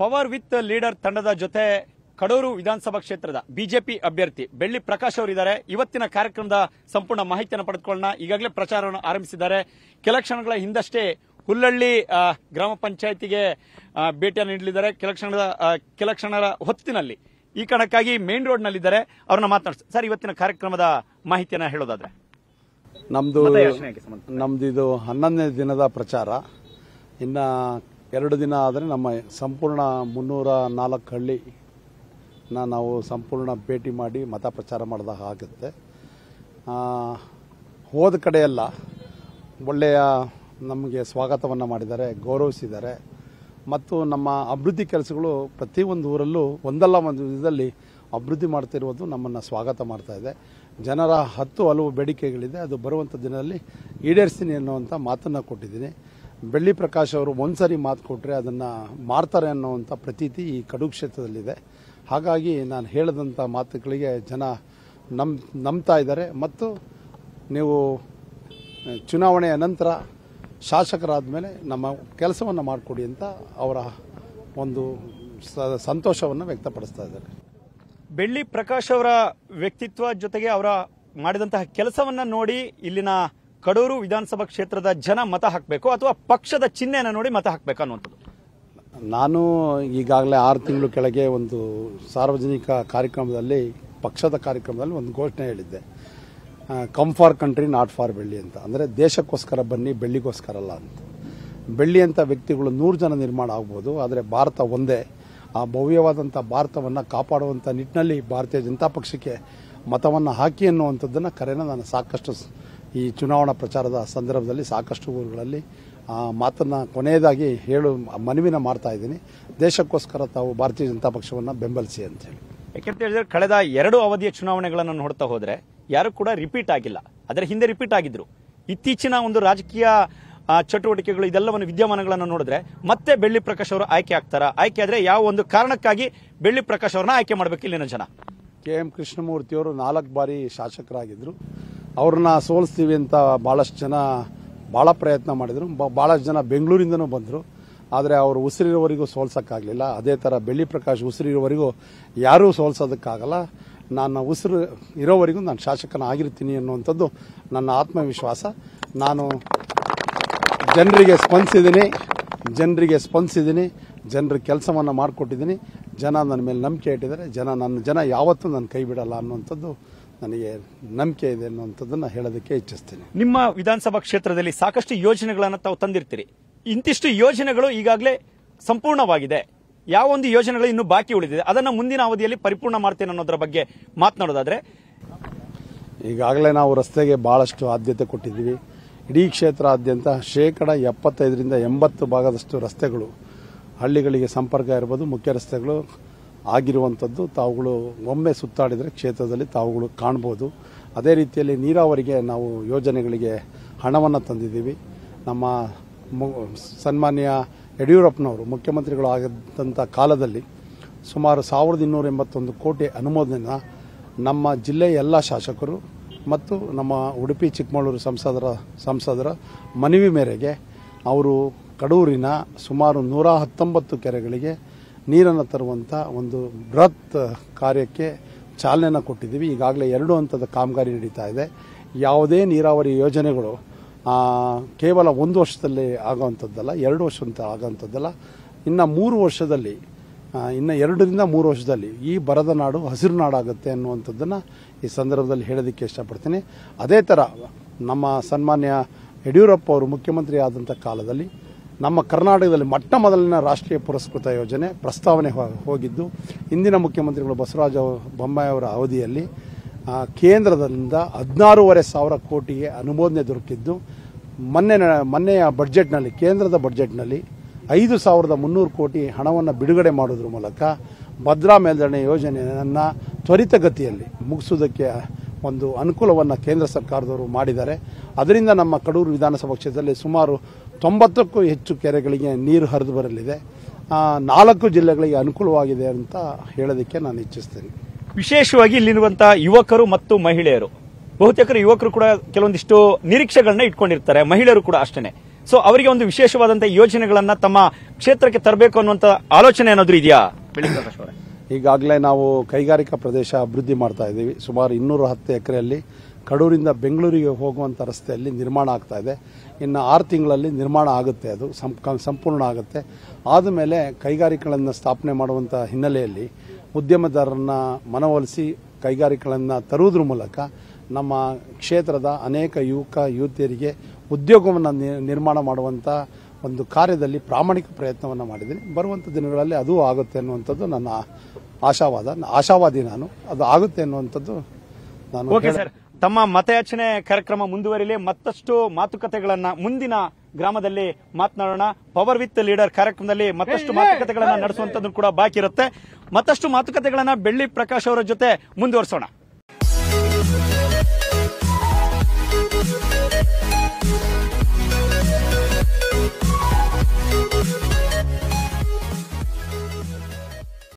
Power with leader ತಂಡದ ಜೊತೆ ಕಡೂರು ವಿಧಾನಸಭಾ ಕ್ಷೇತ್ರದ ಬಿಜೆಪಿ ಅಭ್ಯರ್ಥಿ ಬೆಳ್ಳಿ ಪ್ರಕಾಶ್ ಅವರಿದ್ದಾರೆ. ಇವತ್ತಿನ ಕಾರ್ಯಕ್ರಮದ ಸಂಪೂರ್ಣ ಮಾಹಿತಿಯನ್ನು ಪಡೆದುಕೊಳ್ಳೋಣ. ಈಗಾಗಲೇ ಪ್ರಚಾರವನ್ನು ಆರಂಭಿಸಿದ್ದಾರೆ. ಕೆಲ ಕ್ಷಣಗಳ ಹಿಂದಷ್ಟೇ ಹುಲ್ಲಳ್ಳಿ ಗ್ರಾಮ ಪಂಚಾಯಿತಿಗೆ ಭೇಟಿಯನ್ನು ನೀಡಲಿದ್ದಾರೆ. ಕೆಲ ಕ್ಷಣಗಳ ಹೊತ್ತಿನಲ್ಲಿ ಈ ಕಾರಣಕ್ಕಾಗಿ ಮೇನ್ ರೋಡ್ನಲ್ಲಿದ್ದಾರೆ. ಅವ್ರನ್ನ ಮಾತನಾಡ್ತಾರೆ. ಸರ್, ಇವತ್ತಿನ ಕಾರ್ಯಕ್ರಮದ ಮಾಹಿತಿಯನ್ನು ಹೇಳೋದಾದ್ರೆ ನಮ್ದು ಇದು 11ನೇ ದಿನದ ಪ್ರಚಾರ. ಇನ್ನ 2 ದಿನ ಆದರೆ ನಮ್ಮ ಸಂಪೂರ್ಣ 304 ಹಳ್ಳಿನ ನಾವು ಸಂಪೂರ್ಣ ಭೇಟಿ ಮಾಡಿ ಮತ ಪ್ರಚಾರ ಮಾಡಿದಾಗ ಆಗುತ್ತೆ. ಹೋದ ಕಡೆಯೆಲ್ಲ ಒಳ್ಳೆಯ ನಮಗೆ ಸ್ವಾಗತವನ್ನು ಮಾಡಿದ್ದಾರೆ, ಗೌರವಿಸಿದ್ದಾರೆ. ಮತ್ತು ನಮ್ಮ ಅಭಿವೃದ್ಧಿ ಕೆಲಸಗಳು ಪ್ರತಿಯೊಂದು ಊರಲ್ಲೂ ಒಂದಲ್ಲ ಒಂದು ವಿಧದಲ್ಲಿ ಅಭಿವೃದ್ಧಿ ಮಾಡ್ತಿರೋದು ನಮ್ಮನ್ನು ಸ್ವಾಗತ ಮಾಡ್ತಾ ಇದೆ. ಜನರ 10 ಹಲವು ಬೇಡಿಕೆಗಳಿದೆ, ಅದು ಬರುವಂಥ ದಿನದಲ್ಲಿ ಈಡೇರಿಸ್ತೀನಿ ಅನ್ನುವಂಥ ಮಾತನ್ನು ಕೊಟ್ಟಿದ್ದೀನಿ. ಬೆಳ್ಳಿ ಪ್ರಕಾಶ್ ಅವರು ಒಂದು ಸಾರಿ ಮಾತು ಕೊಟ್ಟರೆ ಅದನ್ನು ಮಾಡ್ತಾರೆ ಅನ್ನೋವಂಥ ಪ್ರತೀತಿ ಈ ಕಡೂರು ಕ್ಷೇತ್ರದಲ್ಲಿದೆ. ಹಾಗಾಗಿ ನಾನು ಹೇಳಿದಂಥ ಮಾತುಗಳಿಗೆ ಜನ ನಂಬ್ತಾ ಇದ್ದಾರೆ. ಮತ್ತು ನೀವು ಚುನಾವಣೆಯ ನಂತರ ಶಾಸಕರಾದ ಮೇಲೆ ನಮ್ಮ ಕೆಲಸವನ್ನು ಮಾಡಿಕೊಡಿ ಅಂತ ಅವರ ಒಂದು ಸಂತೋಷವನ್ನು ವ್ಯಕ್ತಪಡಿಸ್ತಾ ಇದ್ದಾರೆ. ಬೆಳ್ಳಿ ಪ್ರಕಾಶ್ ಅವರ ವ್ಯಕ್ತಿತ್ವ ಜೊತೆಗೆ ಅವರ ಮಾಡಿದಂತಹ ಕೆಲಸವನ್ನು ನೋಡಿ ಇಲ್ಲಿನ ಕಡೂರು ವಿಧಾನಸಭಾ ಕ್ಷೇತ್ರದ ಜನ ಮತ ಹಾಕಬೇಕು ಅಥವಾ ಪಕ್ಷದ ಚಿಹ್ನೆಯನ್ನು ನೋಡಿ ಮತ ಹಾಕಬೇಕು ಅನ್ನುವಂಥದ್ದು. ನಾನು ಈಗಾಗಲೇ 6 ತಿಂಗಳು ಕೆಳಗೆ ಒಂದು ಸಾರ್ವಜನಿಕ ಕಾರ್ಯಕ್ರಮದಲ್ಲಿ, ಪಕ್ಷದ ಕಾರ್ಯಕ್ರಮದಲ್ಲಿ ಒಂದು ಘೋಷಣೆ ಹೇಳಿದ್ದೆ, come for country not for ಬೆಳ್ಳಿ ಅಂತ. ಅಂದರೆ ದೇಶಕ್ಕೋಸ್ಕರ ಬನ್ನಿ, ಬೆಳ್ಳಿಗೋಸ್ಕರ ಅಲ್ಲ ಅಂತ. ಬೆಳ್ಳಿ ಅಂತ ವ್ಯಕ್ತಿಗಳು 100 ಜನ ನಿರ್ಮಾಣ ಆಗ್ಬೋದು, ಆದರೆ ಭಾರತ ಒಂದೇ. ಆ ಭವ್ಯವಾದಂಥ ಭಾರತವನ್ನು ಕಾಪಾಡುವಂಥ ನಿಟ್ಟಿನಲ್ಲಿ ಭಾರತೀಯ ಜನತಾ ಪಕ್ಷಕ್ಕೆ ಮತವನ್ನು ಹಾಕಿ ಅನ್ನುವಂಥದ್ದನ್ನು ಕರೆನ ನಾನು ಸಾಕಷ್ಟು ಈ ಚುನಾವಣಾ ಪ್ರಚಾರದ ಸಂದರ್ಭದಲ್ಲಿ ಸಾಕಷ್ಟು ಊರುಗಳಲ್ಲಿ ಆ ಮಾತನ್ನು ಕೊನೆಯದಾಗಿ ಮನವಿನ ಮಾಡ್ತಾ ಇದ್ದೀನಿ. ದೇಶಕ್ಕೋಸ್ಕರ ತಾವು ಭಾರತೀಯ ಜನತಾ ಪಕ್ಷವನ್ನು ಬೆಂಬಲಿಸಿ ಅಂತ ಹೇಳಿ. ಯಾಕೆಂತ ಹೇಳಿದ್ರೆ ಕಳೆದ 2 ಅವಧಿಯ ಚುನಾವಣೆಗಳನ್ನು ನೋಡ್ತಾ ಹೋದರೆ ಯಾರು ಕೂಡ ರಿಪೀಟ್ ಆಗಿಲ್ಲ, ಅದರ ಹಿಂದೆ ರಿಪೀಟ್ ಆಗಿದ್ರು. ಇತ್ತೀಚಿನ ಒಂದು ರಾಜಕೀಯ ಚಟುವಟಿಕೆಗಳು ಇದೆಲ್ಲವನ್ನು ವಿದ್ಯಮಾನಗಳನ್ನು ನೋಡಿದ್ರೆ ಮತ್ತೆ ಬೆಳ್ಳಿ ಪ್ರಕಾಶ್ ಅವರು ಆಯ್ಕೆ ಆಗ್ತಾರ? ಆಯ್ಕೆ ಆದರೆ ಯಾವ ಒಂದು ಕಾರಣಕ್ಕಾಗಿ ಬೆಳ್ಳಿ ಪ್ರಕಾಶ್ ಅವ್ರನ್ನ ಆಯ್ಕೆ ಮಾಡಬೇಕು ಇಲ್ಲಿನ ಜನ? KM ಕೃಷ್ಣಮೂರ್ತಿಯವರು 4 ಬಾರಿ ಶಾಸಕರಾಗಿದ್ದರು. ಅವ್ರನ್ನ ಸೋಲಿಸ್ತೀವಿ ಅಂತ ಭಾಳಷ್ಟು ಜನ ಭಾಳ ಪ್ರಯತ್ನ ಮಾಡಿದರು. ಭಾಳಷ್ಟು ಜನ ಬೆಂಗಳೂರಿಂದನೂ ಬಂದರು, ಆದರೆ ಅವರು ಉಸಿರಿರೋವರೆಗೂ ಸೋಲ್ಸೋಕ್ಕಾಗಲಿಲ್ಲ. ಅದೇ ಥರ ಬೆಳ್ಳಿ ಪ್ರಕಾಶ್ ಉಸಿರಿರೋವರೆಗೂ ಯಾರೂ ಸೋಲ್ಸೋದಕ್ಕಾಗಲ್ಲ. ನಾನು ಉಸಿರು ಇರೋವರೆಗೂ ನಾನು ಶಾಸಕನ ಆಗಿರ್ತೀನಿ ಅನ್ನುವಂಥದ್ದು ನನ್ನ ಆತ್ಮವಿಶ್ವಾಸ. ನಾನು ಜನರಿಗೆ ಸ್ಪಂದಿಸಿದ್ದೀನಿ, ಜನರ ಕೆಲಸವನ್ನು ಮಾಡಿಕೊಟ್ಟಿದ್ದೀನಿ. ಜನ ನನ್ನ ಮೇಲೆ ನಂಬಿಕೆ ಇಟ್ಟಿದ್ದಾರೆ. ನನ್ನ ಜನ ಯಾವತ್ತೂ ನನ್ನ ಕೈ ಬಿಡಲ್ಲ ಅನ್ನುವಂಥದ್ದು ನನಗೆ ನಂಬಿಕೆ ಇದೆ ಅನ್ನುವಂಥದ್ದನ್ನು ಹೇಳೋದಕ್ಕೆ ಇಚ್ಛಿಸ್ತೀನಿ. ನಿಮ್ಮ ವಿಧಾನಸಭಾ ಕ್ಷೇತ್ರದಲ್ಲಿ ಸಾಕಷ್ಟು ಯೋಜನೆಗಳನ್ನು ತಾವು ತಂದಿರ್ತೀರಿ. ಇಂತಿಷ್ಟು ಯೋಜನೆಗಳು ಈಗಾಗಲೇ ಸಂಪೂರ್ಣವಾಗಿದೆ. ಯಾವೊಂದು ಯೋಜನೆಗಳು ಇನ್ನೂ ಬಾಕಿ ಉಳಿದಿದೆ ಅದನ್ನು ಮುಂದಿನ ಅವಧಿಯಲ್ಲಿ ಪರಿಪೂರ್ಣ ಮಾಡ್ತೇನೆ ಅನ್ನೋದ್ರ ಬಗ್ಗೆ ಮಾತನಾಡೋದಾದರೆ ಈಗಾಗಲೇ ನಾವು ರಸ್ತೆಗೆ ಭಾಳಷ್ಟು ಆದ್ಯತೆ ಕೊಟ್ಟಿದ್ದೀವಿ. ಇಡೀ ಕ್ಷೇತ್ರಾದ್ಯಂತ 75% ರಿಂದ 80% ರಸ್ತೆಗಳು, ಹಳ್ಳಿಗಳಿಗೆ ಸಂಪರ್ಕ ಇರ್ಬೋದು, ಮುಖ್ಯ ರಸ್ತೆಗಳು ಆಗಿರುವಂಥದ್ದು ತಾವುಗಳು ಒಮ್ಮೆ ಸುತ್ತಾಡಿದರೆ ಕ್ಷೇತ್ರದಲ್ಲಿ ತಾವುಗಳು ಕಾಣ್ಬೋದು. ಅದೇ ರೀತಿಯಲ್ಲಿ ನೀರಾವರಿಗೆ ನಾವು ಯೋಜನೆಗಳಿಗೆ ಹಣವನ್ನು ತಂದಿದ್ದೀವಿ. ನಮ್ಮ ಸನ್ಮಾನ್ಯ ಯಡಿಯೂರಪ್ಪನವರು ಮುಖ್ಯಮಂತ್ರಿಗಳು ಆಗಿದ್ದಂಥ ಕಾಲದಲ್ಲಿ ಸುಮಾರು 1281 ಕೋಟಿ ಅನುಮೋದನೆಯನ್ನು ನಮ್ಮ ಜಿಲ್ಲೆಯ ಎಲ್ಲ ಶಾಸಕರು ಮತ್ತು ನಮ್ಮ ಉಡುಪಿ ಚಿಕ್ಕಮಗಳೂರು ಸಂಸದರ ಮನವಿ ಮೇರೆಗೆ ಅವರು ಕಡೂರಿನ ಸುಮಾರು 119 ಕೆರೆಗಳಿಗೆ ನೀರನ್ನು ತರುವಂಥ ಒಂದು ಬೃಹತ್ ಕಾರ್ಯಕ್ಕೆ ಚಾಲನೆಯನ್ನು ಕೊಟ್ಟಿದ್ದೀವಿ. ಈಗಾಗಲೇ 2 ಹಂತದ ಕಾಮಗಾರಿ ನಡೀತಾ ಇದೆ. ಯಾವುದೇ ನೀರಾವರಿ ಯೋಜನೆಗಳು ಕೇವಲ 1 ವರ್ಷದಲ್ಲಿ ಆಗೋವಂಥದ್ದಲ್ಲ, 2 ವರ್ಷ ಅಂತ ಆಗೋವಂಥದ್ದಲ್ಲ. ಇನ್ನು 3 ವರ್ಷದಲ್ಲಿ, ಇನ್ನು 2 ರಿಂದ 3 ವರ್ಷದಲ್ಲಿ ಈ ಬರದ ನಾಡು ಹಸಿರು ನಾಡಾಗುತ್ತೆ ಅನ್ನುವಂಥದ್ದನ್ನು ಈ ಸಂದರ್ಭದಲ್ಲಿ ಹೇಳೋದಕ್ಕೆ ಇಷ್ಟಪಡ್ತೀನಿ. ಅದೇ ಥರ ನಮ್ಮ ಸನ್ಮಾನ್ಯ ಯಡಿಯೂರಪ್ಪ ಅವರು ಮುಖ್ಯಮಂತ್ರಿ ಆದಂಥ ಕಾಲದಲ್ಲಿ ನಮ್ಮ ಕರ್ನಾಟಕದಲ್ಲಿ ಮೊದಲನೇ ರಾಷ್ಟ್ರೀಯ ಪುರಸ್ಕೃತ ಯೋಜನೆ ಪ್ರಸ್ತಾವನೆ ಹೋಗಿದ್ದು. ಇಂದಿನ ಮುಖ್ಯಮಂತ್ರಿಗಳು ಬಸವರಾಜ ಬೊಮ್ಮಾಯಿ ಅವರ ಅವಧಿಯಲ್ಲಿ ಕೇಂದ್ರದಿಂದ 16,500 ಕೋಟಿಗೆ ಅನುಮೋದನೆ ದೊರಕಿದ್ದು. ಮೊನ್ನೆಯ ಬಡ್ಜೆಟ್ನಲ್ಲಿ, ಕೇಂದ್ರದ ಬಡ್ಜೆಟ್ನಲ್ಲಿ 5,300 ಕೋಟಿ ಹಣವನ್ನು ಬಿಡುಗಡೆ ಮಾಡೋದ್ರ ಮೂಲಕ ಭದ್ರಾ ಮೇಲ್ದರಣೆ ಯೋಜನೆಯನ್ನು ತ್ವರಿತಗತಿಯಲ್ಲಿ ಮುಗಿಸೋದಕ್ಕೆ ಒಂದು ಅನುಕೂಲವನ್ನು ಕೇಂದ್ರ ಸರ್ಕಾರದವರು ಮಾಡಿದ್ದಾರೆ. ಅದರಿಂದ ನಮ್ಮ ಕಡೂರು ವಿಧಾನಸಭಾ ಕ್ಷೇತ್ರದಲ್ಲಿ ಸುಮಾರು 90ಕ್ಕೂ ಹೆಚ್ಚು ಕೆರೆಗಳಿಗೆ ನೀರು ಹರಿದು ಬರಲಿದೆ. 4 ಜಿಲ್ಲೆಗಳಿಗೆ ಅನುಕೂಲವಾಗಿದೆ ಅಂತ ಹೇಳೋದಕ್ಕೆ ನಾನು ಇಚ್ಛಿಸ್ತೀನಿ. ವಿಶೇಷವಾಗಿ ಇಲ್ಲಿರುವಂತಹ ಯುವಕರು ಮತ್ತು ಮಹಿಳೆಯರು, ಬಹುತೇಕರು ಯುವಕರು ಕೂಡ ಕೆಲವೊಂದಿಷ್ಟು ನಿರೀಕ್ಷೆಗಳನ್ನ ಇಟ್ಕೊಂಡಿರ್ತಾರೆ, ಮಹಿಳೆಯರು ಕೂಡ ಅಷ್ಟೇ. ಸೊ ಅವರಿಗೆ ಒಂದು ವಿಶೇಷವಾದಂತ ಯೋಜನೆಗಳನ್ನು ತಮ್ಮ ಕ್ಷೇತ್ರಕ್ಕೆ ತರಬೇಕು ಅನ್ನುವಂತ ಆಲೋಚನೆ ಏನಾದರೂ ಇದೆಯಾ? ಬೆಳ್ಳಿ ಪ್ರಕಾಶ್ ಅವರೇ, ಈಗಾಗಲೇ ನಾವು ಕೈಗಾರಿಕಾ ಪ್ರದೇಶ ಅಭಿವೃದ್ಧಿ ಮಾಡ್ತಾ ಇದ್ದೀವಿ. ಸುಮಾರು 210 ಎಕರೆಯಲ್ಲಿ ಕಡೂರಿಂದ ಬೆಂಗಳೂರಿಗೆ ಹೋಗುವಂಥ ರಸ್ತೆಯಲ್ಲಿ ನಿರ್ಮಾಣ ಆಗ್ತಾ ಇದೆ. ಇನ್ನು 6 ತಿಂಗಳಲ್ಲಿ ನಿರ್ಮಾಣ ಆಗುತ್ತೆ, ಅದು ಸಂಪೂರ್ಣ ಆಗುತ್ತೆ. ಆದಮೇಲೆ ಕೈಗಾರಿಕೆಗಳನ್ನು ಸ್ಥಾಪನೆ ಮಾಡುವಂಥ ಹಿನ್ನೆಲೆಯಲ್ಲಿ ಉದ್ಯಮದಾರರನ್ನ ಮನವೊಲಿಸಿ ಕೈಗಾರಿಕೆಗಳನ್ನು ತರುವುದ್ರ ಮೂಲಕ ನಮ್ಮ ಕ್ಷೇತ್ರದ ಅನೇಕ ಯುವತಿಯರಿಗೆ ಉದ್ಯೋಗವನ್ನು ನಿರ್ಮಾಣ ಮಾಡುವಂಥ ಒಂದು ಕಾರ್ಯದಲ್ಲಿ ಪ್ರಾಮಾಣಿಕ ಪ್ರಯತ್ನವನ್ನು ಮಾಡಿದ್ದೀನಿ. ಬರುವಂಥ ದಿನಗಳಲ್ಲಿ ಅದು ಆಗುತ್ತೆ ಅನ್ನುವಂಥದ್ದು ನನ್ನ ಆಶಾವಾದಿ ನಾನು. ಅದು ಆಗುತ್ತೆ ಅನ್ನುವಂಥದ್ದು ನಾನು. ಓಕೆ ಸರ್, ತಮ್ಮ ಮತಯಾಚನೆ ಕಾರ್ಯಕ್ರಮ ಮುಂದುವರಿಲಿ. ಮತ್ತಷ್ಟು ಮಾತುಕತೆಗಳನ್ನ ಮುಂದಿನ ಗ್ರಾಮದಲ್ಲಿ ಮಾತನಾಡೋಣ. ಪವರ್ ವಿತ್ ಲೀಡರ್ ಕಾರ್ಯಕ್ರಮದಲ್ಲಿ ಮತ್ತಷ್ಟು ಮಾತುಕತೆಗಳನ್ನ ನಡೆಸುವಂತದ್ದು ಕೂಡ ಬಾಕಿ ಇರುತ್ತೆ. ಮತ್ತಷ್ಟು ಮಾತುಕತೆಗಳನ್ನ ಬೆಳ್ಳಿ ಪ್ರಕಾಶ್ ಅವರ ಜೊತೆ ಮುಂದುವರಿಸೋಣ.